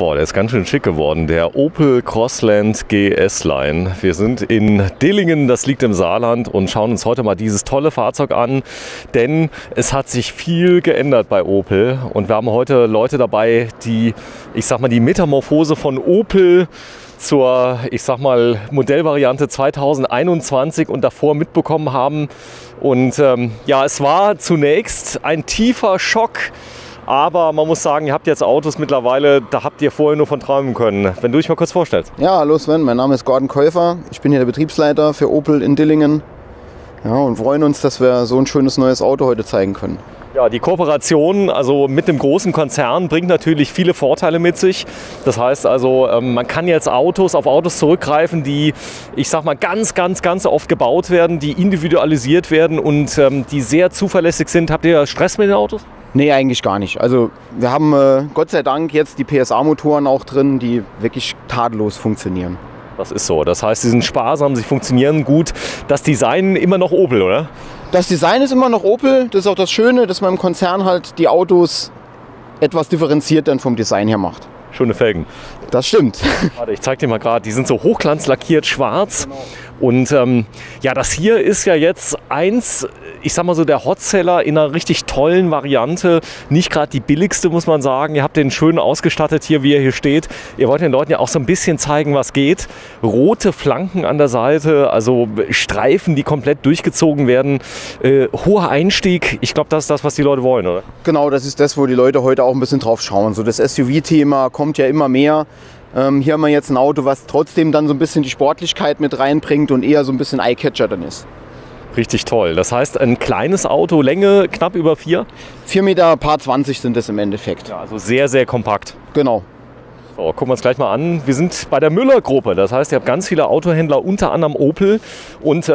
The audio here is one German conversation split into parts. Boah, der ist ganz schön schick geworden, der Opel Crossland GS Line. Wir sind in Dillingen, das liegt im Saarland, und schauen uns heute mal dieses tolle Fahrzeug an, denn es hat sich viel geändert bei Opel und wir haben heute Leute dabei, die, ich sag mal, die Metamorphose von Opel zur, ich sag mal, Modellvariante 2021 und davor mitbekommen haben. Und ja, es war zunächst ein tiefer Schock. Aber man muss sagen, ihr habt jetzt Autos mittlerweile, da habt ihr vorher nur von träumen können. Wenn du dich mal kurz vorstellst. Ja, hallo Sven, mein Name ist Gordon Käufer. Ich bin hier der Betriebsleiter für Opel in Dillingen. Ja, und freuen uns, dass wir so ein schönes neues Auto heute zeigen können. Ja, die Kooperation also mit dem großen Konzern bringt natürlich viele Vorteile mit sich. Das heißt also, man kann jetzt auf Autos zurückgreifen, die, ich sag mal, ganz oft gebaut werden, die individualisiert werden und die sehr zuverlässig sind. Habt ihr Stress mit den Autos? Nee, eigentlich gar nicht. Also wir haben Gott sei Dank jetzt die PSA-Motoren auch drin, die wirklich tadellos funktionieren. Das ist so. Das heißt, sie sind sparsam, sie funktionieren gut. Das Design immer noch Opel, oder? Das Design ist immer noch Opel. Das ist auch das Schöne, dass man im Konzern halt die Autos etwas differenziert dann vom Design her macht. Schöne Felgen. Das stimmt. Warte, ich zeig dir mal gerade. Die sind so hochglanzlackiert schwarz. Genau. Und ja, das hier ist ja jetzt eins, ich sag mal so, der Hotseller in einer richtig tollen Variante. Nicht gerade die billigste, muss man sagen. Ihr habt den schön ausgestattet hier, wie er hier steht. Ihr wollt den Leuten ja auch so ein bisschen zeigen, was geht. Rote Flanken an der Seite, also Streifen, die komplett durchgezogen werden. Hoher Einstieg. Ich glaube, das ist das, was die Leute wollen, oder? Genau, das ist das, wo die Leute heute auch ein bisschen drauf schauen. So das SUV-Thema kommt ja immer mehr. Hier haben wir jetzt ein Auto, was trotzdem dann so ein bisschen die Sportlichkeit mit reinbringt und eher so ein bisschen Eyecatcher dann ist. Richtig toll. Das heißt, ein kleines Auto, Länge knapp über 4? 4 Meter, paar 20 sind das im Endeffekt. Ja, also sehr kompakt. Genau. So, gucken wir uns gleich mal an. Wir sind bei der Müller-Gruppe. Das heißt, ihr habt ganz viele Autohändler, unter anderem Opel. Und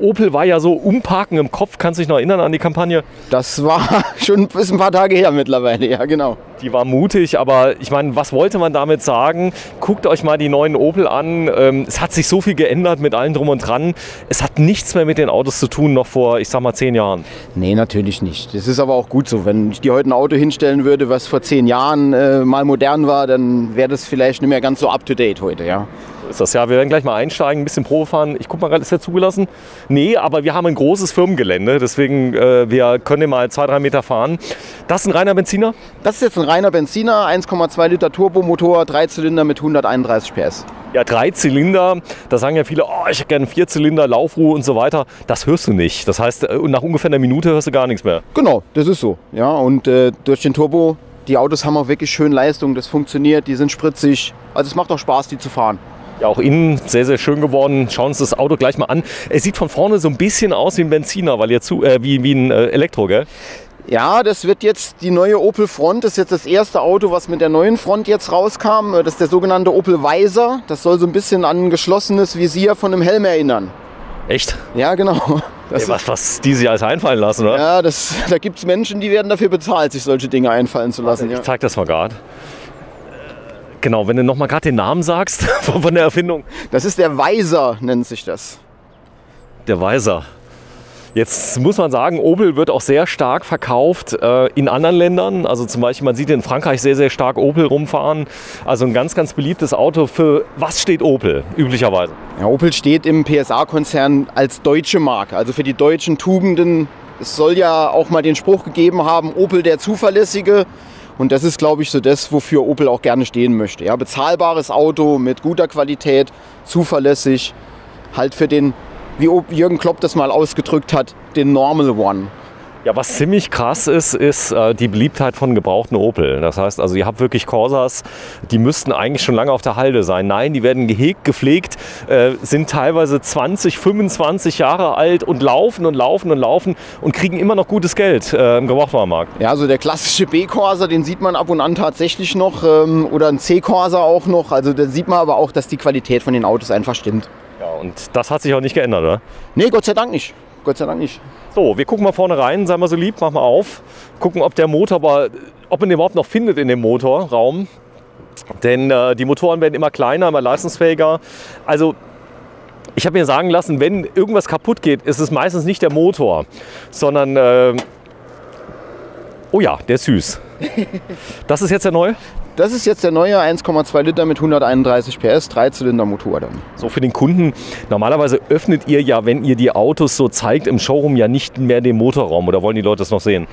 Opel war ja so umparken im Kopf. Kannst du dich noch erinnern an die Kampagne? Das war schon bis ein paar Tage her mittlerweile, ja genau. Die war mutig, aber ich meine, was wollte man damit sagen? Guckt euch mal die neuen Opel an. Es hat sich so viel geändert mit allem drum und dran. Es hat nichts mehr mit den Autos zu tun, noch vor, ich sag mal, 10 Jahren. Nee, natürlich nicht. Das ist aber auch gut so. Wenn ich dir heute ein Auto hinstellen würde, was vor 10 Jahren mal modern war, dann wäre das vielleicht nicht mehr ganz so up-to-date heute, ja. Ist das ja. Wir werden gleich mal einsteigen, ein bisschen Probe fahren. Ich guck mal gerade, ist der zugelassen? Nee, aber wir haben ein großes Firmengelände, deswegen wir können den mal 2-3 Meter fahren. Das ist ein reiner Benziner? Das ist jetzt ein reiner Benziner, 1,2 Liter Turbomotor, 3-Zylinder mit 131 PS. Ja, 3 Zylinder, da sagen ja viele, oh, ich hätte gerne 4 Zylinder, Laufruhe und so weiter. Das hörst du nicht. Das heißt, nach ungefähr einer Minute hörst du gar nichts mehr. Genau, das ist so. Ja, und durch den Turbo, die Autos haben auch wirklich schön Leistung, das funktioniert, die sind spritzig. Also es macht auch Spaß, die zu fahren. Ja, auch innen sehr schön geworden. Schauen uns das Auto gleich mal an. Es sieht von vorne so ein bisschen aus wie ein Benziner, weil jetzt wie ein Elektro, gell? Ja, das wird jetzt die neue Opel Front. Das ist jetzt das erste Auto, was mit der neuen Front jetzt rauskam. Das ist der sogenannte Opel Weiser. Das soll so ein bisschen an ein geschlossenes Visier von einem Helm erinnern. Echt? Ja, genau. Das ey, was die sich alles einfallen lassen, oder? Ja, da gibt es Menschen, die werden dafür bezahlt, sich solche Dinge einfallen zu lassen. Ich zeig das mal gerade. Genau, wenn du noch mal gerade den Namen sagst von der Erfindung. Das ist der Weiser, nennt sich das. Der Weiser. Jetzt muss man sagen, Opel wird auch sehr stark verkauft in anderen Ländern. Also zum Beispiel, man sieht in Frankreich sehr stark Opel rumfahren. Also ein ganz beliebtes Auto. Für was steht Opel üblicherweise? Ja, Opel steht im PSA-Konzern als deutsche Marke, also für die deutschen Tugenden. Es soll ja auch mal den Spruch gegeben haben, Opel der Zuverlässige. Und das ist, glaube ich, so das, wofür Opel auch gerne stehen möchte. Ja, bezahlbares Auto mit guter Qualität, zuverlässig, halt für den, wie Jürgen Klopp das mal ausgedrückt hat, den Normal One. Ja, was ziemlich krass ist, ist die Beliebtheit von gebrauchten Opel. Das heißt, also ihr habt wirklich Corsas, die müssten eigentlich schon lange auf der Halde sein. Nein, die werden gehegt, gepflegt, sind teilweise 20, 25 Jahre alt und laufen und kriegen immer noch gutes Geld im Gebrauchtwagenmarkt. Ja, also der klassische B-Corsa, den sieht man ab und an tatsächlich noch oder ein C-Corsa auch noch. Also da sieht man aber auch, dass die Qualität von den Autos einfach stimmt. Ja, und das hat sich auch nicht geändert, oder? Nee, Gott sei Dank nicht. Gott sei Dank nicht. So, wir gucken mal vorne rein, sei mal so lieb, mach mal auf. Gucken, ob der Motor, ob man den überhaupt noch findet in dem Motorraum. Denn die Motoren werden immer kleiner, immer leistungsfähiger. Also ich habe mir sagen lassen, wenn irgendwas kaputt geht, ist es meistens nicht der Motor, sondern... oh ja, der ist süß. Das ist jetzt der neue? Das ist jetzt der neue 1,2 Liter mit 131 PS, 3-Zylinder-Motor dann. So für den Kunden, normalerweise öffnet ihr ja, wenn ihr die Autos so zeigt, im Showroom ja nicht mehr den Motorraum, oder wollen die Leute das noch sehen?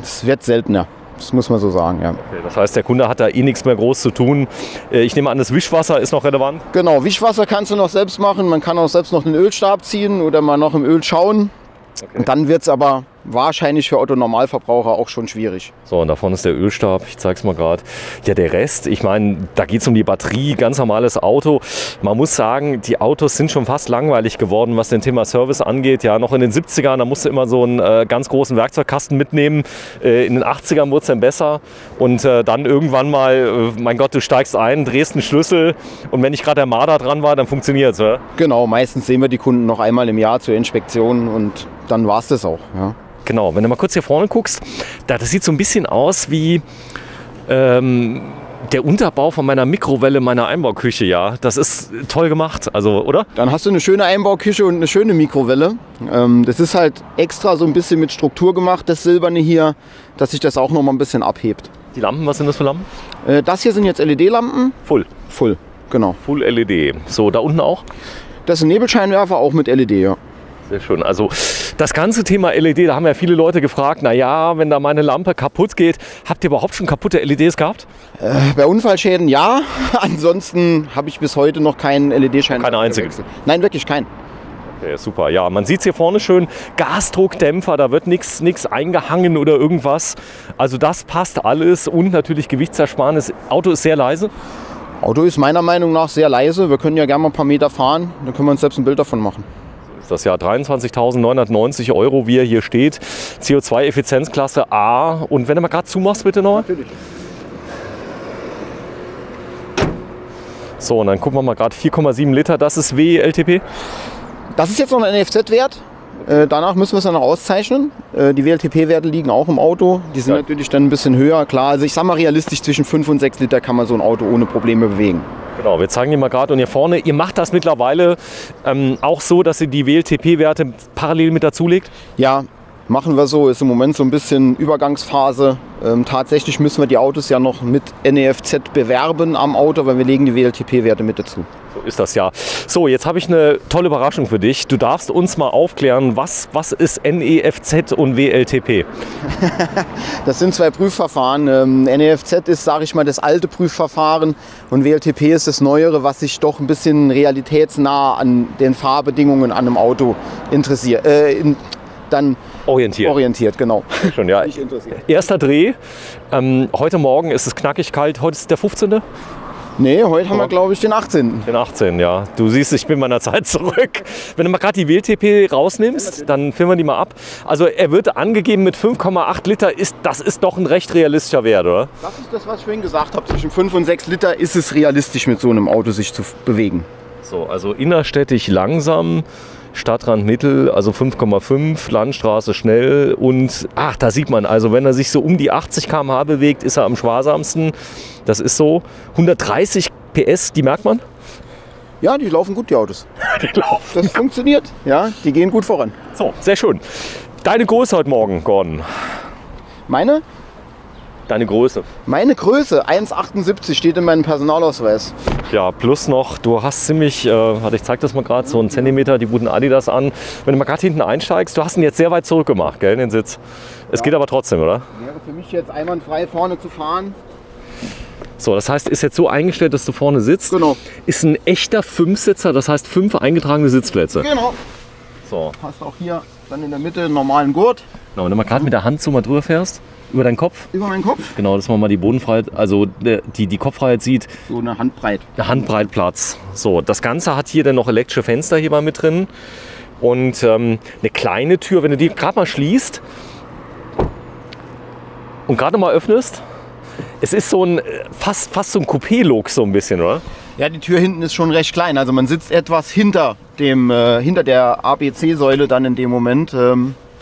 Das wird seltener. Das muss man so sagen, ja. Okay, das heißt, der Kunde hat da eh nichts mehr groß zu tun. Ich nehme an, das Wischwasser ist noch relevant? Genau, Wischwasser kannst du noch selbst machen. Man kann auch selbst noch einen Ölstab ziehen oder mal noch im Öl schauen. Okay. Und dann wird es aber wahrscheinlich für Otto-Normalverbraucher auch schon schwierig. So, und davon ist der Ölstab, ich zeige es mal gerade. Ja, der Rest, ich meine, da geht es um die Batterie, ganz normales Auto. Man muss sagen, die Autos sind schon fast langweilig geworden, was den Thema Service angeht. Ja, noch in den 70ern, da musst du immer so einen ganz großen Werkzeugkasten mitnehmen. In den 80ern wurde es dann besser. Und dann irgendwann mal, mein Gott, du steigst ein, drehst einen Schlüssel. Und wenn nicht gerade der Marder dran war, dann funktioniert es, oder? Genau, meistens sehen wir die Kunden noch einmal im Jahr zur Inspektion und dann war es das auch, ja. Genau, wenn du mal kurz hier vorne guckst, das sieht so ein bisschen aus wie der Unterbau von meiner Mikrowelle, meiner Einbauküche, ja. Das ist toll gemacht, also, oder? Dann hast du eine schöne Einbauküche und eine schöne Mikrowelle. Das ist halt extra so ein bisschen mit Struktur gemacht, das Silberne hier, dass sich das auch noch mal ein bisschen abhebt. Die Lampen, was sind das für Lampen? Das hier sind jetzt LED-Lampen. Full? Full, genau. Full LED. So, da unten auch? Das sind Nebelscheinwerfer, auch mit LED, ja. Sehr schön. Also das ganze Thema LED, da haben ja viele Leute gefragt, naja, wenn da meine Lampe kaputt geht, habt ihr überhaupt schon kaputte LEDs gehabt? Bei Unfallschäden ja, ansonsten habe ich bis heute noch keinen LED-Schein. Keine einzige? Nein, wirklich keinen. Okay, super, ja, man sieht es hier vorne schön, Gasdruckdämpfer, da wird nichts eingehangen oder irgendwas. Also das passt alles und natürlich Gewichtsersparnis. Auto ist sehr leise. Auto ist meiner Meinung nach sehr leise, wir können ja gerne mal ein paar Meter fahren, dann können wir uns selbst ein Bild davon machen. Das Jahr 23.990 Euro, wie er hier steht. CO2-Effizienzklasse A. Und wenn du mal gerade zumachst, bitte noch. Natürlich. So, und dann gucken wir mal gerade 4,7 Liter. Das ist WLTP. Das ist jetzt noch ein NEFZ-Wert. Danach müssen wir es dann noch auszeichnen. Die WLTP-Werte liegen auch im Auto. Die sind natürlich dann ein bisschen höher, klar. Also ich sage mal realistisch, zwischen 5 und 6 Liter kann man so ein Auto ohne Probleme bewegen. Genau, wir zeigen dir mal gerade und hier vorne, ihr macht das mittlerweile auch so, dass ihr die WLTP-Werte parallel mit dazu legt? Ja, machen wir so. Ist im Moment so ein bisschen Übergangsphase. Tatsächlich müssen wir die Autos ja noch mit NEFZ bewerben am Auto, weil wir legen die WLTP-Werte mit dazu. So ist das ja. So, jetzt habe ich eine tolle Überraschung für dich. Du darfst uns mal aufklären, was ist NEFZ und WLTP? Das sind zwei Prüfverfahren. NEFZ ist, sage ich mal, das alte Prüfverfahren und WLTP ist das neuere, was sich doch ein bisschen realitätsnah an den Fahrbedingungen an einem Auto interessiert. Dann orientiert, genau. Schon, ja. Erster Dreh. Heute Morgen ist es knackig kalt. Heute ist der 15. Nee, heute haben wir, glaube ich, den 18. Den 18, ja. Du siehst, ich bin meiner Zeit zurück. Wenn du mal gerade die WLTP rausnimmst, dann filmen wir die mal ab. Also er wird angegeben mit 5,8 Liter. Das ist doch ein recht realistischer Wert, oder? Das ist das, was ich vorhin gesagt habe. Zwischen 5 und 6 Liter ist es realistisch, mit so einem Auto sich zu bewegen. So, also innerstädtisch langsam. Stadtrand mittel, also 5,5, Landstraße schnell und ach, da sieht man, also wenn er sich so um die 80 km/h bewegt, ist er am sparsamsten. Das ist so. 130 PS, die merkt man? Ja, die laufen gut, die Autos. Die laufen. Das funktioniert, ja, die gehen gut voran. So, sehr schön. Deine Größe heute Morgen, Gordon? Meine? Deine Größe? Meine Größe? 1,78 steht in meinem Personalausweis. Ja, plus noch, du hast ziemlich, warte, ich zeig das mal gerade, so einen Zentimeter, die guten Adidas an. Wenn du mal gerade hinten einsteigst, du hast ihn jetzt sehr weit zurückgemacht, gell, den Sitz. Es geht aber trotzdem, oder? Wäre für mich jetzt einwandfrei vorne zu fahren. So, das heißt, ist jetzt so eingestellt, dass du vorne sitzt. Genau. Ist ein echter Fünfsitzer, das heißt 5 eingetragene Sitzplätze. Genau. So. Passt auch hier dann in der Mitte einen normalen Gurt. Genau, wenn du mal gerade mit der Hand so mal drüber fährst. Über deinen Kopf? Über meinen Kopf? Genau, dass man mal die Bodenfreiheit, also die Kopffreiheit sieht. So eine Handbreit. Eine Handbreit Platz. So, das Ganze hat hier dann noch elektrische Fenster hier mal mit drin. Und eine kleine Tür, wenn du die gerade mal schließt und gerade mal öffnest, es ist so ein fast so ein Coupé-Look so ein bisschen, oder? Ja, die Tür hinten ist schon recht klein. Also man sitzt etwas hinter der ABC-Säule dann in dem Moment.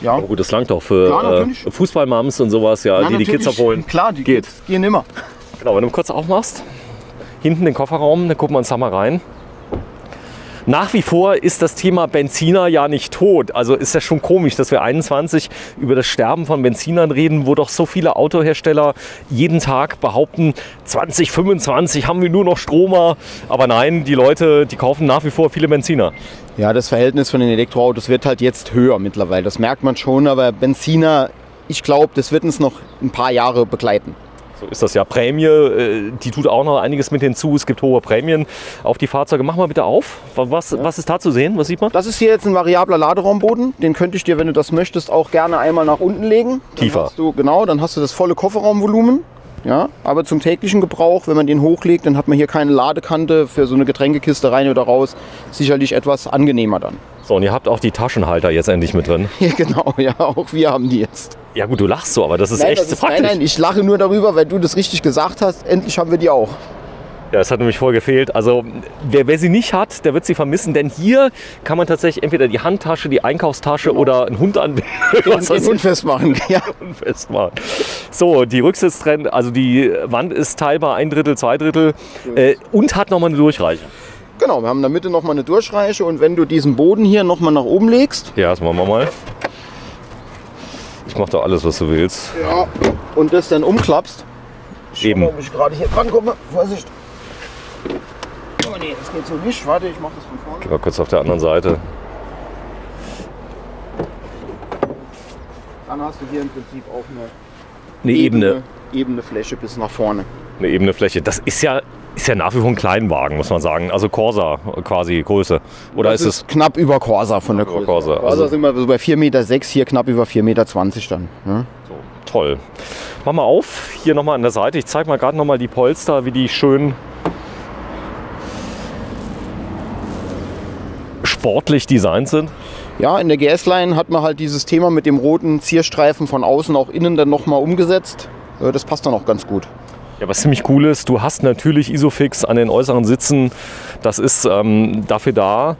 Ja. Aber gut, das langt doch für Fußballmams und sowas, ja, die Kids abholen. Klar, die Kids gehen immer. Genau, wenn du kurz aufmachst, hinten den Kofferraum, dann gucken wir uns da mal rein. Nach wie vor ist das Thema Benziner ja nicht tot. Also ist das schon komisch, dass wir 21 über das Sterben von Benzinern reden, wo doch so viele Autohersteller jeden Tag behaupten, 2025 haben wir nur noch Stromer. Aber nein, die Leute, die kaufen nach wie vor viele Benziner. Ja, das Verhältnis von den Elektroautos wird halt jetzt höher mittlerweile. Das merkt man schon, aber Benziner, ich glaube, das wird uns noch ein paar Jahre begleiten. So ist das ja. Prämie, die tut auch noch einiges mit hinzu. Es gibt hohe Prämien auf die Fahrzeuge. Mach mal bitte auf. Was ist da zu sehen? Was sieht man? Das ist hier jetzt ein variabler Laderaumboden. Den könnte ich dir, wenn du das möchtest, auch gerne einmal nach unten legen. Tiefer. Genau, dann hast du das volle Kofferraumvolumen. Ja, aber zum täglichen Gebrauch, wenn man den hochlegt, dann hat man hier keine Ladekante für so eine Getränkekiste rein oder raus. Sicherlich etwas angenehmer dann. So, und ihr habt auch die Taschenhalter jetzt endlich mit drin. Ja, genau, ja, auch wir haben die jetzt. Ja gut, du lachst so, aber das ist echt praktisch. Nein, ich lache nur darüber, weil du das richtig gesagt hast. Endlich haben wir die auch. Ja, das hat nämlich voll gefehlt. Also wer sie nicht hat, der wird sie vermissen, denn hier kann man tatsächlich entweder die Handtasche, die Einkaufstasche oder einen Hund an den Hund festmachen. Ja. So, die Rücksitztrennung, also die Wand ist teilbar 1/3, 2/3 und hat nochmal eine Durchreiche. Genau, wir haben in der Mitte nochmal eine Durchreiche und wenn du diesen Boden hier nochmal nach oben legst. Ja, das machen wir mal. Ich mach doch alles, was du willst. Ja, und das dann umklappst. Eben. Ich schau mal, ob ich gerade hier dran komme. Vorsicht. Oh nee, das geht so nicht. Warte, ich mach das von vorne. Geh mal kurz auf der anderen Seite. Dann hast du hier im Prinzip auch eine ebene Fläche bis nach vorne. Eine ebene Fläche. Das ist ja nach wie vor ein Kleinwagen, muss man sagen. Also Corsa quasi Größe. Oder das ist es knapp über Corsa von der Größe? Corsa, also sind wir so bei 4,6 Meter, hier knapp über 4,20 Meter dann. Ja? So. Toll. Mach mal auf, hier nochmal an der Seite. Ich zeige mal gerade nochmal die Polster, wie die schön sportlich designt sind. Ja, in der GS Line hat man halt dieses Thema mit dem roten Zierstreifen von außen auch innen dann nochmal umgesetzt. Das passt dann auch ganz gut. Ja, was ziemlich cool ist, du hast natürlich Isofix an den äußeren Sitzen. Das ist dafür da.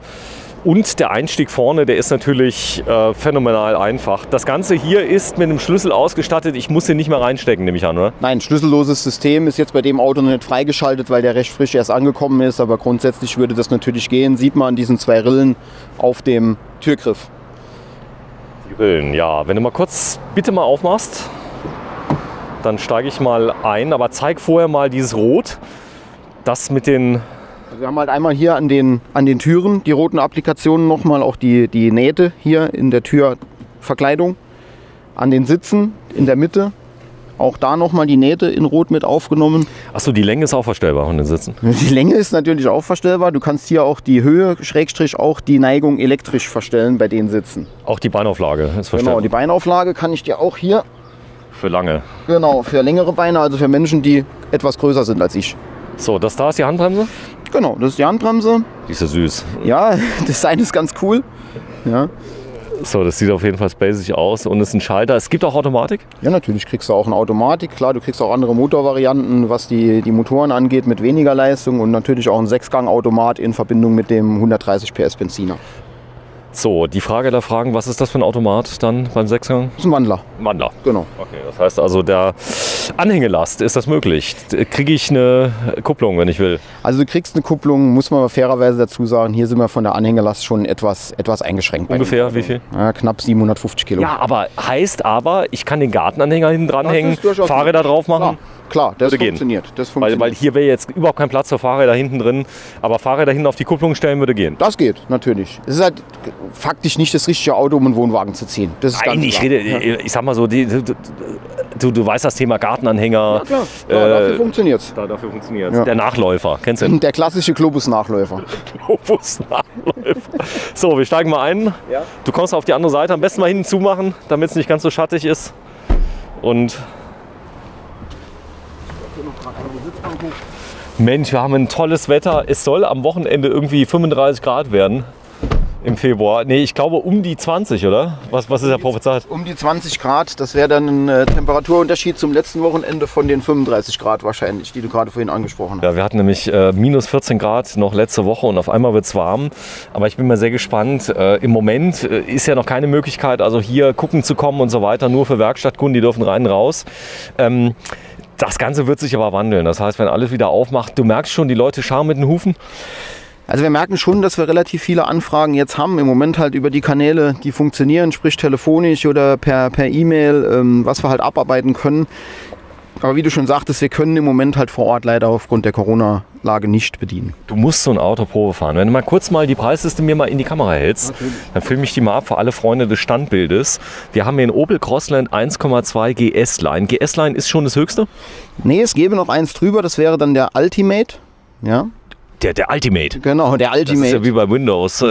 Und der Einstieg vorne, der ist natürlich phänomenal einfach. Das Ganze hier ist mit einem Schlüssel ausgestattet. Ich muss den nicht mehr reinstecken, nehme ich an, oder? Nein, schlüsselloses System ist jetzt bei dem Auto noch nicht freigeschaltet, weil der recht frisch erst angekommen ist. Aber grundsätzlich würde das natürlich gehen. Sieht man an diesen zwei Rillen auf dem Türgriff. Die Rillen, ja. Wenn du mal kurz bitte mal aufmachst, dann steige ich mal ein. Aber zeig vorher mal dieses Rot, das mit den... Wir haben halt einmal hier an den Türen die roten Applikationen nochmal, auch die Nähte hier in der Türverkleidung. An den Sitzen in der Mitte, auch da nochmal die Nähte in Rot mit aufgenommen. Achso, die Länge ist auch verstellbar von den Sitzen? Die Länge ist natürlich auch verstellbar. Du kannst hier auch die Höhe, Schrägstrich, auch die Neigung elektrisch verstellen bei den Sitzen. Auch die Beinauflage ist verstellbar? Genau, die Beinauflage kann ich dir auch hier... Für lange? Genau, für längere Beine, also für Menschen, die etwas größer sind als ich. So, das da ist die Handbremse? Genau, das ist die Handbremse. Die ist ja süß. Ja, das Design ist ganz cool. Ja. So, das sieht auf jeden Fall basic aus und ist ein Schalter. Es gibt auch Automatik? Ja, natürlich kriegst du auch eine Automatik. Klar, du kriegst auch andere Motorvarianten, was die Motoren angeht, mit weniger Leistung und natürlich auch ein 6-Gang-Automat in Verbindung mit dem 130 PS Benziner. So, die Frage der Fragen, was ist das für ein Automat dann beim 6-Gang? Das ist ein Wandler. Wandler. Genau. Okay, das heißt also, der Anhängelast, ist das möglich? Kriege ich eine Kupplung, wenn ich will? Also du kriegst eine Kupplung, muss man fairerweise dazu sagen, hier sind wir von der Anhängelast schon etwas eingeschränkt. Ungefähr wie viel? Ja, knapp 750 Kilo. Ja, aber heißt aber, ich kann den Gartenanhänger hinten dranhängen, Fahrräder drauf machen? Klar, das funktioniert. Das funktioniert. Weil hier wäre jetzt überhaupt kein Platz für Fahrräder hinten drin, aber Fahrräder hinten auf die Kupplung stellen würde gehen. Das geht, natürlich. Es ist halt faktisch nicht das richtige Auto, um einen Wohnwagen zu ziehen. Das ist ganz klar. Ich sag mal so, du weißt das Thema Gartenanhänger. Ja, klar. Dafür funktioniert es. Dafür funktioniert's. Ja. Der Nachläufer, kennst du den? Der klassische Globus-Nachläufer. Globus-Nachläufer. So, wir steigen mal ein. Ja. Du kommst auf die andere Seite, am besten mal hinten zumachen, damit es nicht ganz so schattig ist. Und Mensch, wir haben ein tolles Wetter. Es soll am Wochenende irgendwie 35 Grad werden im Februar. Nee, ich glaube um die 20, oder? Was ist ja prophezeit? Um die 20 Grad, das wäre dann ein Temperaturunterschied zum letzten Wochenende von den 35 Grad wahrscheinlich, die du gerade vorhin angesprochen hast. Ja, wir hatten nämlich minus 14 Grad noch letzte Woche und auf einmal wird es warm. Aber ich bin mal sehr gespannt. Im Moment ist ja noch keine Möglichkeit, also hier gucken zu kommen und so weiter. Nur für Werkstattkunden, die dürfen rein und raus. Das Ganze wird sich aber wandeln. Das heißt, wenn alles wieder aufmacht, du merkst schon, die Leute scharen mit den Hufen. Also wir merken schon, dass wir relativ viele Anfragen jetzt haben. Im Moment halt über die Kanäle, die funktionieren, sprich telefonisch oder per E-Mail, was wir halt abarbeiten können. Aber wie du schon sagtest, wir können im Moment halt vor Ort leider aufgrund der Corona-Lage nicht bedienen. Du musst so ein Auto Probe fahren. Wenn du mal kurz mal die Preisliste mir mal in die Kamera hältst, okay, dann filme ich die mal ab für alle Freunde des Standbildes. Wir haben hier einen Opel Crossland 1,2 GS Line. GS Line ist schon das höchste? Nee, es gäbe noch eins drüber, das wäre dann der Ultimate. Ja. Der Ultimate? Genau, der Ultimate. Das ist ja wie bei Windows.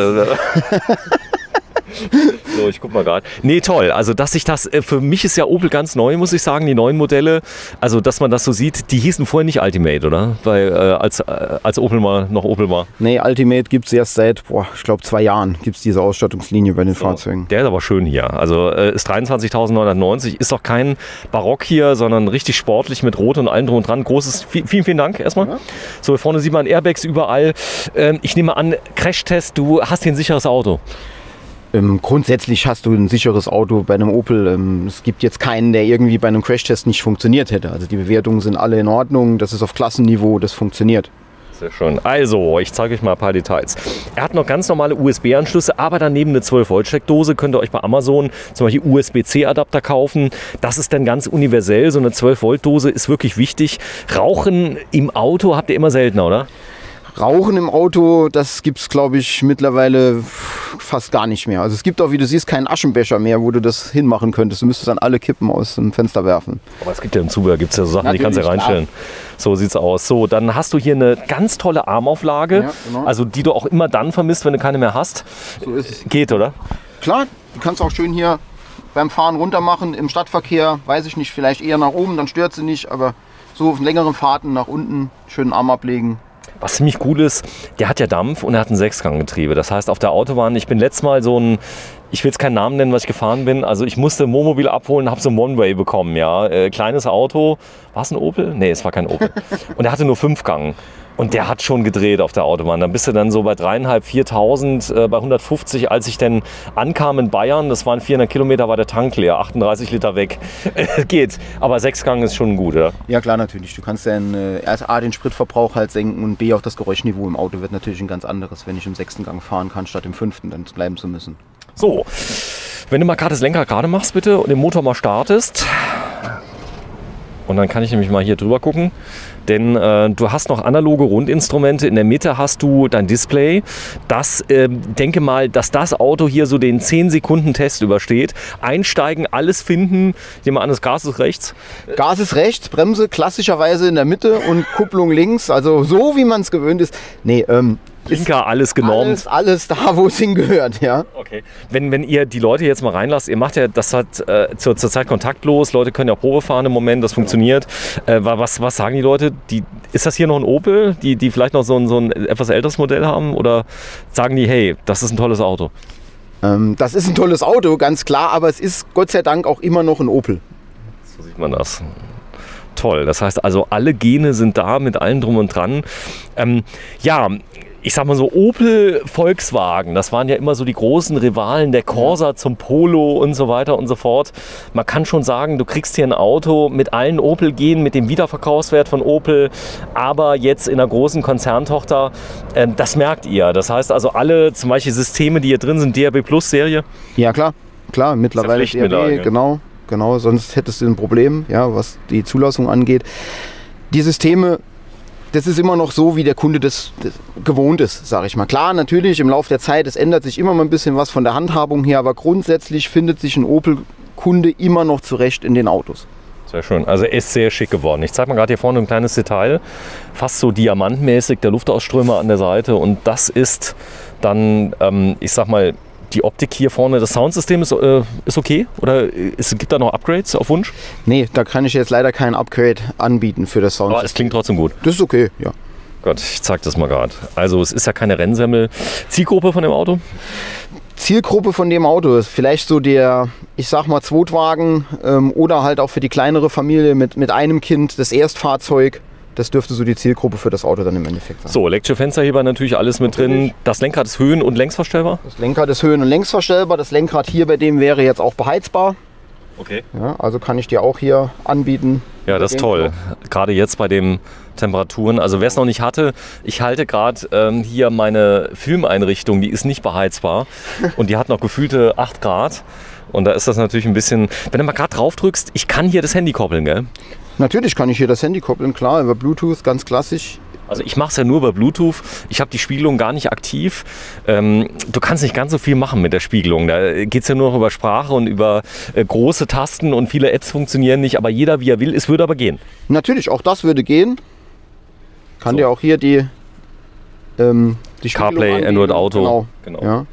So, ich guck mal gerade. Nee, toll. Also, dass ich das, für mich ist ja Opel ganz neu, muss ich sagen, die neuen Modelle. Also, dass man das so sieht, die hießen vorher nicht Ultimate, oder? Weil, als Opel mal noch Opel war. Nee, Ultimate gibt es erst seit, ich glaube, 2 Jahren gibt es diese Ausstattungslinie bei den Fahrzeugen. Der ist aber schön hier. Also, ist 23.990, ist doch kein Barock hier, sondern richtig sportlich mit Rot und allem drum und dran. Großes, vielen, vielen Dank erstmal. Ja. So, vorne sieht man Airbags überall. Ich nehme an, Crashtest, du hast hier ein sicheres Auto. Grundsätzlich hast du ein sicheres Auto bei einem Opel. Es gibt jetzt keinen, der irgendwie bei einem Crashtest nicht funktioniert hätte. Also die Bewertungen sind alle in Ordnung. Das ist auf Klassenniveau, das funktioniert. Sehr schön. Also, ich zeige euch mal ein paar Details. Er hat noch ganz normale USB-Anschlüsse, aber daneben eine 12-Volt-Steckdose. Könnt ihr euch bei Amazon zum Beispiel USB-C-Adapter kaufen. Das ist dann ganz universell. So eine 12-Volt-Dose ist wirklich wichtig. Rauchen im Auto habt ihr immer seltener, oder? Rauchen im Auto, das gibt es, glaube ich, mittlerweile fast gar nicht mehr. Also es gibt auch, wie du siehst, keinen Aschenbecher mehr, wo du das hinmachen könntest. Du müsstest dann alle Kippen aus dem Fenster werfen. Aber es gibt ja im Zubehör, gibt es ja so Sachen, natürlich, die kannst du ja reinstellen. Klar. So sieht's aus. So, dann hast du hier eine ganz tolle Armauflage, ja, genau, also die du auch immer dann vermisst, wenn du keine mehr hast. So ist es. Geht, oder? Klar, du kannst auch schön hier beim Fahren runter machen. Im Stadtverkehr, weiß ich nicht, vielleicht eher nach oben, dann stört sie nicht. Aber so auf längeren Fahrten nach unten schön Arm ablegen. Was ziemlich cool ist, der hat ja Dampf und er hat ein 6-Gang-Getriebe. Das heißt, auf der Autobahn, ich bin letztes Mal so ein, ich will jetzt keinen Namen nennen, was ich gefahren bin. Also ich musste Wohnmobil abholen und habe so ein One-Way bekommen. Ja, kleines Auto. War es ein Opel? Nee, es war kein Opel. Und er hatte nur 5-Gang. Und der hat schon gedreht auf der Autobahn. Dann bist du dann so bei 3.500, 4.000, bei 150. Als ich dann ankam in Bayern, das waren 400 Kilometer, war der Tank leer. 38 Liter weg. Geht. Aber 6-Gang ist schon gut, oder? Ja, klar, natürlich. Du kannst dann erst A, den Spritverbrauch halt senken und B, auch das Geräuschniveau im Auto wird natürlich ein ganz anderes, wenn ich im 6. Gang fahren kann, statt im 5. dann bleiben zu müssen. So, wenn du mal gerade das Lenkrad gerade machst, bitte, und den Motor mal startest. Und dann kann ich nämlich mal hier drüber gucken. Denn du hast noch analoge Rundinstrumente. In der Mitte hast du dein Display. Das, denke mal, dass das Auto hier so den 10-Sekunden-Test übersteht. Einsteigen, alles finden. Ich nehme an, das Gas ist rechts. Gas ist rechts, Bremse klassischerweise in der Mitte und Kupplung links. Also so, wie man es gewöhnt ist. Nee, Inka, alles genormt. Alles da, wo es hingehört, ja. Okay. Wenn ihr die Leute jetzt mal reinlasst, ihr macht ja, das hat zur Zeit kontaktlos, Leute können ja Probe fahren im Moment, das funktioniert. Was sagen die Leute? Ist das hier noch ein Opel, die vielleicht noch so ein etwas älteres Modell haben? Oder sagen die, hey, das ist ein tolles Auto? Das ist ein tolles Auto, ganz klar, aber es ist Gott sei Dank auch immer noch ein Opel. So sieht man das. Toll, das heißt also, alle Gene sind da mit allem drum und dran. Ja, ich sag mal so, Opel, Volkswagen, das waren ja immer so die großen Rivalen, der Corsa zum Polo und so weiter und so fort. Man kann schon sagen, du kriegst hier ein Auto mit allen Opel-Genen, mit dem Wiederverkaufswert von Opel, aber jetzt in einer großen Konzerntochter, das merkt ihr. Das heißt also, alle zum Beispiel Systeme, die hier drin sind, DAB Plus Serie? Ja klar, mittlerweile DAB, genau, sonst hättest du ein Problem, ja, was die Zulassung angeht. Die Systeme, das ist immer noch so, wie der Kunde das gewohnt ist, sage ich mal. Klar, natürlich, im Laufe der Zeit, es ändert sich immer mal ein bisschen was von der Handhabung her, aber grundsätzlich findet sich ein Opel-Kunde immer noch zurecht in den Autos. Sehr schön, also ist sehr schick geworden. Ich zeige mal gerade hier vorne ein kleines Detail, fast so diamantmäßig, der Luftausströmer an der Seite und das ist dann, ich sag mal, die Optik hier vorne, das Soundsystem ist okay? Oder gibt da noch Upgrades auf Wunsch? Nee, da kann ich jetzt leider keinen Upgrade anbieten für das Soundsystem. Aber es klingt trotzdem gut. Das ist okay, ja. Gott, ich zeig das mal gerade. Also es ist ja keine Rennsemmel. Zielgruppe von dem Auto? Zielgruppe von dem Auto ist vielleicht so der, ich sag mal, Zweitwagen oder halt auch für die kleinere Familie mit einem Kind das Erstfahrzeug. Das dürfte so die Zielgruppe für das Auto dann im Endeffekt sein. So, elektrische Fensterheber natürlich alles mit drin. Das Lenkrad ist höhen- und längsverstellbar? Das Lenkrad ist höhen- und längsverstellbar. Das Lenkrad hier bei dem wäre jetzt auch beheizbar. Okay. Ja, also kann ich dir auch hier anbieten. Ja, das ist toll. Gerade jetzt bei dem Temperaturen. Also wer es noch nicht hatte, ich halte gerade hier meine Filmeinrichtung, die ist nicht beheizbar und die hat noch gefühlte 8 Grad. Und da ist das natürlich ein bisschen, wenn du mal gerade drauf drückst, ich kann hier das Handy koppeln, gell? Natürlich kann ich hier das Handy koppeln, klar, über Bluetooth, ganz klassisch. Also ich mache es ja nur über Bluetooth, ich habe die Spiegelung gar nicht aktiv. Du kannst nicht ganz so viel machen mit der Spiegelung, da geht es ja nur noch über Sprache und über große Tasten und viele Apps funktionieren nicht, aber jeder wie er will, es würde aber gehen. Natürlich, auch das würde gehen. Kann dir auch hier die Spiegelung CarPlay, angeben. Android Auto. Genau. Ja.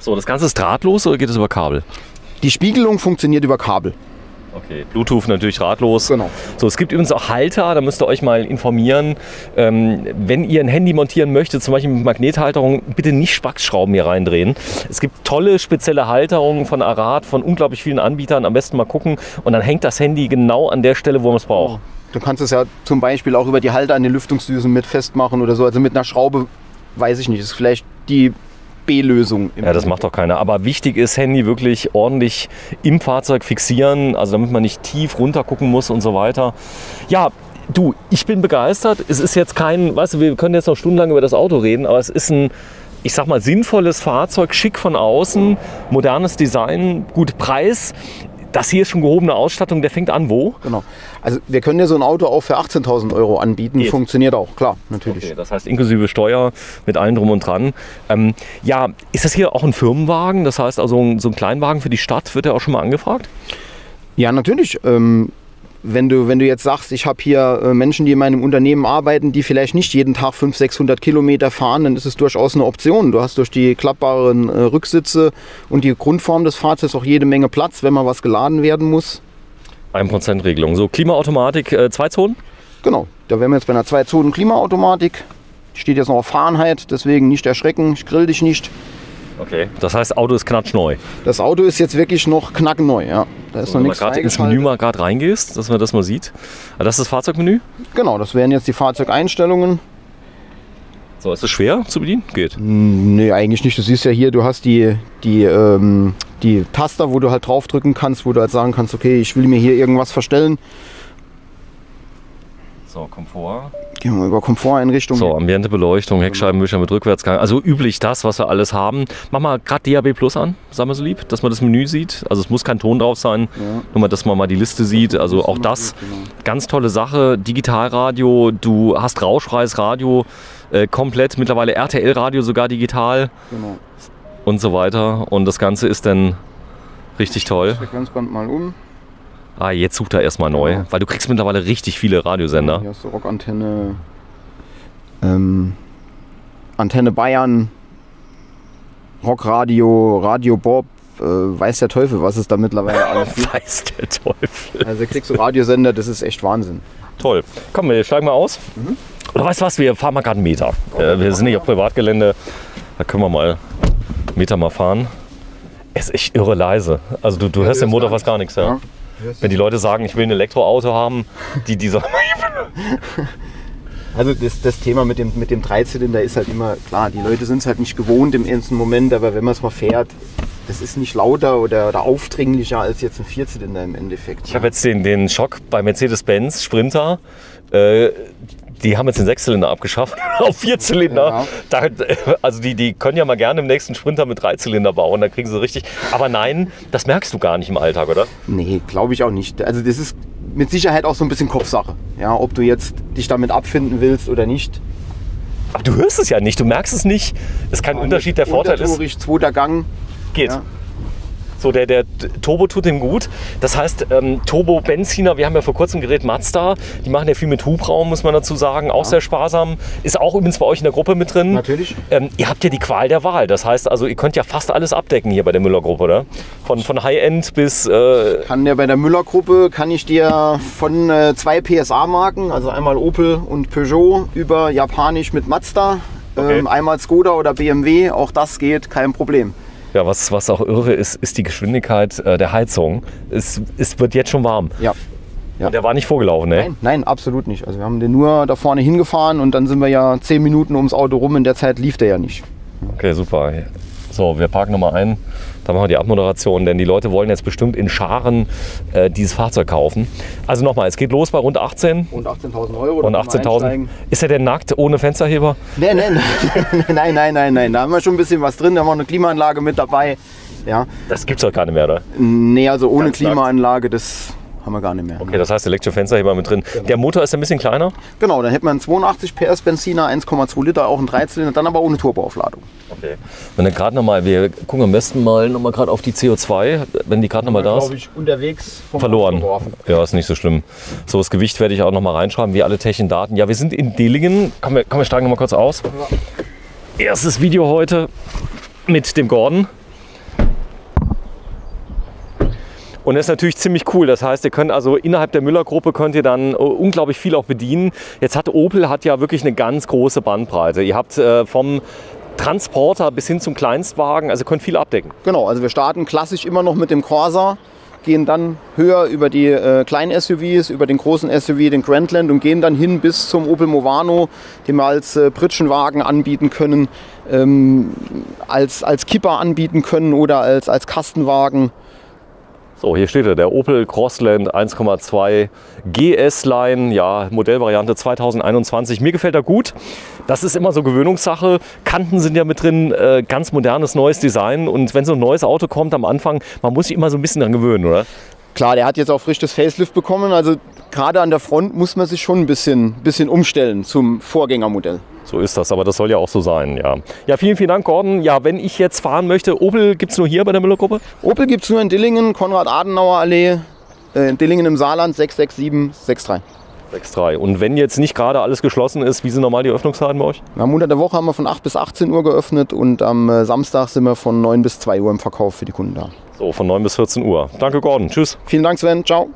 So, das Ganze ist drahtlos oder geht es über Kabel? Die Spiegelung funktioniert über Kabel. Okay, Bluetooth natürlich drahtlos. Genau. So, es gibt übrigens auch Halter, da müsst ihr euch mal informieren. Wenn ihr ein Handy montieren möchtet, zum Beispiel mit Magnethalterung, bitte nicht Spackschrauben hier reindrehen. Es gibt tolle spezielle Halterungen von Arad, von unglaublich vielen Anbietern. Am besten mal gucken und dann hängt das Handy genau an der Stelle, wo man es braucht. Du kannst es ja zum Beispiel auch über die Halter an den Lüftungsdüsen mit festmachen oder so. Also mit einer Schraube, weiß ich nicht, ist vielleicht die B-Lösung. Ja, das macht doch keiner. Aber wichtig ist, Handy wirklich ordentlich im Fahrzeug fixieren, also damit man nicht tief runter gucken muss und so weiter. Ja, du, ich bin begeistert. Es ist jetzt kein, weißt du, wir können jetzt noch stundenlang über das Auto reden, aber es ist ein, ich sag mal, sinnvolles Fahrzeug, schick von außen, modernes Design, guter Preis. Das hier ist schon gehobene Ausstattung, der fängt an wo? Genau. Also wir können ja so ein Auto auch für 18.000 € anbieten, geht. Funktioniert auch, klar, natürlich. Okay, das heißt inklusive Steuer mit allem drum und dran. Ja, ist das hier auch ein Firmenwagen? Das heißt also so ein Kleinwagen für die Stadt, wird der auch schon mal angefragt? Ja, natürlich. Wenn du jetzt sagst, ich habe hier Menschen, die in meinem Unternehmen arbeiten, die vielleicht nicht jeden Tag 500, 600 Kilometer fahren, dann ist es durchaus eine Option. Du hast durch die klappbaren Rücksitze und die Grundform des Fahrzeugs auch jede Menge Platz, wenn mal was geladen werden muss. 1%-Regelung. So, Klimaautomatik, 2 Zonen? Genau, da wären wir jetzt bei einer 2-Zonen-Klimaautomatik. Steht jetzt noch auf Fahrenheit, deswegen nicht erschrecken, ich grill dich nicht. Okay, das heißt, Auto ist knatschneu. Das Auto ist jetzt wirklich noch knackneu, ja. Da ist so, noch nichts freigeschaltet. Wenn du ins Menü mal gerade reingehst, dass man das mal sieht. Also das ist das Fahrzeugmenü? Genau, das wären jetzt die Fahrzeugeinstellungen. So, ist das schwer zu bedienen? Geht? Nee, eigentlich nicht. Du siehst ja hier, du hast die Taster, wo du halt drauf drücken kannst, wo du halt sagen kannst, okay, ich will mir hier irgendwas verstellen. So, Komfort. Gehen wir über Komforteinrichtungen. So, ambiente Beleuchtung, Heckscheibenwischer mit Rückwärtsgang. Also üblich das, was wir alles haben. Mach mal gerade DAB Plus an, sagen wir so lieb, dass man das Menü sieht. Also es muss kein Ton drauf sein, ja. Nur mal, dass man mal die Liste sieht. Also auch das, ganz tolle Sache. Digitalradio, du hast rauschfreies Radio, komplett. Mittlerweile RTL-Radio sogar digital, genau. Und so weiter. Und das Ganze ist dann richtig toll. Das Frequenzband mal um. Ah, jetzt sucht er erstmal neu, genau. Weil du kriegst mittlerweile richtig viele Radiosender. Hier hast du Rockantenne, Antenne Bayern, Rockradio, Radio Bob, weiß der Teufel, was ist da mittlerweile alles gibt. Weiß der Teufel. Also kriegst du Radiosender, das ist echt Wahnsinn. Toll. Komm, wir steigen mal aus. Mhm. Oder weißt du was, wir fahren mal gerade einen Meter. Wir sind nicht auf Privatgelände, da können wir mal einen Meter mal fahren. Es ist echt irre leise. Also du hörst den Motor fast gar nichts, ja. Wenn die Leute sagen, ich will ein Elektroauto haben, die sagen... Also das Thema mit dem Dreizylinder ist halt immer klar, die Leute sind es halt nicht gewohnt im ersten Moment, aber wenn man es mal fährt, das ist nicht lauter oder aufdringlicher als jetzt ein Vierzylinder im Endeffekt. Ich habe jetzt den Schock bei Mercedes-Benz Sprinter, die haben jetzt den Sechszylinder abgeschafft auf Vierzylinder. Ja. Also die können ja mal gerne im nächsten Sprinter mit Dreizylinder bauen, da kriegen sie richtig. Aber nein, das merkst du gar nicht im Alltag, oder? Nee, glaube ich auch nicht. Also das ist mit Sicherheit auch so ein bisschen Kopfsache, ja, ob du jetzt dich damit abfinden willst oder nicht. Aber du hörst es ja nicht, du merkst es nicht. Es ist kein Unterschied, der Vorteil ist. Zweiter Gang. Geht. Ja. So, der Turbo tut ihm gut. Das heißt, Turbo-Benziner, wir haben ja vor kurzem geredet, Mazda, die machen ja viel mit Hubraum, muss man dazu sagen, auch sehr sparsam. Ist auch übrigens bei euch in der Gruppe mit drin. Natürlich. Ihr habt ja die Qual der Wahl. Das heißt, also ihr könnt ja fast alles abdecken hier bei der Müller-Gruppe, oder? Von High-End bis... kann ja bei der Müller-Gruppe, kann ich dir von 2 PSA-Marken, also einmal Opel und Peugeot, über Japanisch mit Mazda, okay. Einmal Skoda oder BMW, auch das geht, kein Problem. Ja, was auch irre ist, ist die Geschwindigkeit der Heizung. Es wird jetzt schon warm. Ja. Ja. Und der war nicht vorgelaufen, ne? Nein, absolut nicht. Also wir haben den nur da vorne hingefahren und dann sind wir ja 10 Minuten ums Auto rum. In der Zeit lief der ja nicht. Okay, super. So, wir parken nochmal ein. Da machen wir die Abmoderation, denn die Leute wollen jetzt bestimmt in Scharen dieses Fahrzeug kaufen. Also nochmal, es geht los bei rund 18. Rund 18.000 Euro. Rund 18.000. Ist er denn nackt, ohne Fensterheber? Nein, nein, nein, nein, nein. Da haben wir schon ein bisschen was drin. Da haben wir eine Klimaanlage mit dabei. Ja. Das gibt es doch keine mehr, oder? Nee, also ohne ganz Klimaanlage, das haben wir gar nicht mehr. Okay, das heißt Elektrofensterheber mit drin. Genau. Der Motor ist ein bisschen kleiner? Genau, dann hätte man einen 82 PS Benziner, 1,2 Liter, auch einen Dreizylinder, dann aber ohne Turboaufladung. Okay. Wenn dann gerade nochmal, wir gucken am besten mal nochmal gerade auf die CO2, wenn die gerade nochmal da ist. Glaube ich, unterwegs vom verloren. Ja, ist nicht so schlimm. So, das Gewicht werde ich auch nochmal reinschreiben, wie alle technischen Daten. Ja, wir sind in Dillingen. Komm, wir steigen nochmal kurz aus. Ja. Erstes Video heute mit dem Gordon. Und das ist natürlich ziemlich cool. Das heißt, ihr könnt also innerhalb der Müller-Gruppe könnt ihr dann unglaublich viel auch bedienen. Jetzt hat Opel ja wirklich eine ganz große Bandbreite. Ihr habt vom Transporter bis hin zum Kleinstwagen, also könnt viel abdecken. Genau, also wir starten klassisch immer noch mit dem Corsa, gehen dann höher über die kleinen SUVs, über den großen SUV, den Grandland, und gehen dann hin bis zum Opel Movano, den wir als Pritschenwagen anbieten können, als Kipper anbieten können oder als Kastenwagen. So, hier steht er, der Opel Crossland 1,2 GS Line, ja, Modellvariante 2021. Mir gefällt er gut. Das ist immer so Gewöhnungssache. Kanten sind ja mit drin, ganz modernes, neues Design. Und wenn so ein neues Auto kommt am Anfang, man muss sich immer so ein bisschen dran gewöhnen, oder? Klar, der hat jetzt auch frisch das Facelift bekommen. Also gerade an der Front muss man sich schon ein bisschen umstellen zum Vorgängermodell. So ist das, aber das soll ja auch so sein, ja. Ja, vielen, vielen Dank, Gordon. Ja, wenn ich jetzt fahren möchte, Opel gibt es nur hier bei der Müller-Gruppe? Opel gibt es nur in Dillingen, Konrad-Adenauer-Allee, in Dillingen im Saarland, 66763. 6.3. Und wenn jetzt nicht gerade alles geschlossen ist, wie sind normal die Öffnungszeiten bei euch? Am Montag der Woche haben wir von 8 bis 18 Uhr geöffnet und am Samstag sind wir von 9 bis 2 Uhr im Verkauf für die Kunden da. So, von 9 bis 14 Uhr. Danke, Gordon. Tschüss. Vielen Dank, Sven. Ciao.